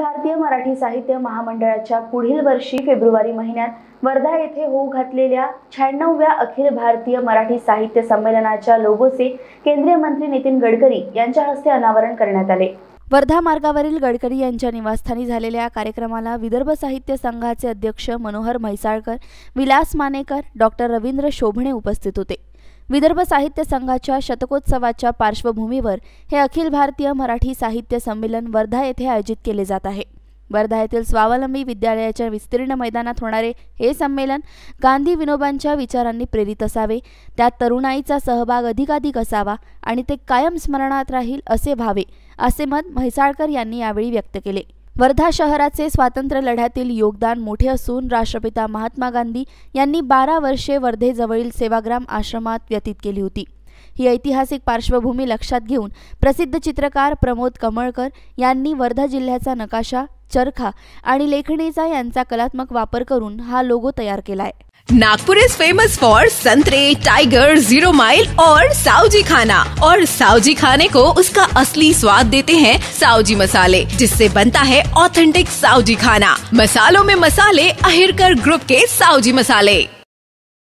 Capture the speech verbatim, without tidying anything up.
भारतीय मराठी साहित्य महामंडळाच्या पुढील वर्षी फेब्रुवारी महिन्यात वर्धा येथे होऊ घातलेल्या शहाण्णव्या अखिल भारतीय मराठी साहित्य संमेलनाच्या लोगोचे केंद्रीय मंत्री नितिन गडकरी यांच्या हस्ते अनावरण करण्यात आले। वर्धा मार्गावरील गडकरी यांच्या निवासस्थानी झालेल्या कार्यक्रमाला विदर्भ साहित्य संघाचे अध्यक्ष मनोहर मैसाळकर, विलास मानेकर, डॉक्टर रविन्द्र शोभने उपस्थित होते। विदर्भ साहित्य संघाच्या शतकोत्सवाच्या पार्श्वभूमीवर हे अखिल भारतीय मराठी साहित्य संमेलन वर्धा येथे आयोजित केले जात आहे। वर्धा येथील स्वावलंबी विद्यालयाच्या विस्तीर्ण मैदानात होणारे हे संमेलन गांधी विनोबांच्या विचारांनी प्रेरित असावे, त्यात तरुणाईचा सहभाग अधिकाधिक असावा आणि ते कायम स्मरणात राहील असे व्हावे, असे मत म्हैसाळकर यांनी यावेळी व्यक्त केले। वर्धा शहराचे स्वातंत्र्य लढ्यातील योगदान मोठे असून राष्ट्रपिता महात्मा गांधी यांनी बारा वर्षे वर्धेजवळील सेवाग्राम आश्रमात व्यतीत केली होती। ही ऐतिहासिक पार्श्वभूमी लक्षात घेऊन प्रसिद्ध चित्रकार प्रमोद कमलकर यांनी वर्धा जिल्ह्याचा नकाशा, चरखा आणि लेखणीचा यांचा कलात्मक वापर करून हा लोगो तयार केलाय। नागपुर इज फेमस फॉर संतरे, टाइगर, जीरो माइल और सावजी खाना। और सावजी खाने को उसका असली स्वाद देते हैं सावजी मसाले, जिससे बनता है ऑथेंटिक सावजी खाना। मसालों में मसाले अहिरकर ग्रुप के सावजी मसाले।